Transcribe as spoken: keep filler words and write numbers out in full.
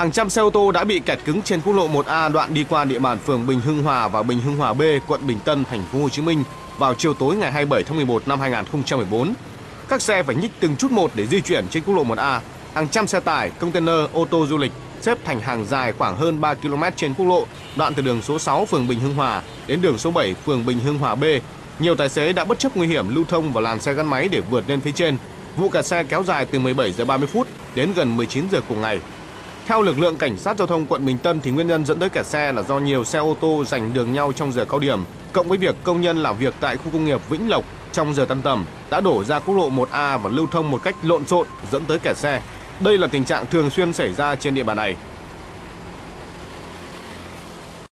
Hàng trăm xe ô tô đã bị kẹt cứng trên quốc lộ một A đoạn đi qua địa bàn phường Bình Hưng Hòa và Bình Hưng Hòa B, quận Bình Tân, thành phố Hồ Chí Minh vào chiều tối ngày hai mươi bảy tháng mười một năm hai nghìn không trăm mười bốn. Các xe phải nhích từng chút một để di chuyển trên quốc lộ một A. Hàng trăm xe tải, container, ô tô du lịch xếp thành hàng dài khoảng hơn ba ki lô mét trên quốc lộ, đoạn từ đường số sáu phường Bình Hưng Hòa đến đường số bảy phường Bình Hưng Hòa B. Nhiều tài xế đã bất chấp nguy hiểm lưu thông vào làn xe gắn máy để vượt lên phía trên. Vụ kẹt xe kéo dài từ mười bảy giờ ba mươi phút đến gần mười chín giờ cùng ngày. Theo lực lượng cảnh sát giao thông quận Bình Tân thì nguyên nhân dẫn tới kẹt xe là do nhiều xe ô tô giành đường nhau trong giờ cao điểm, cộng với việc công nhân làm việc tại khu công nghiệp Vĩnh Lộc trong giờ tan tầm đã đổ ra quốc lộ một A và lưu thông một cách lộn xộn dẫn tới kẹt xe. Đây là tình trạng thường xuyên xảy ra trên địa bàn này.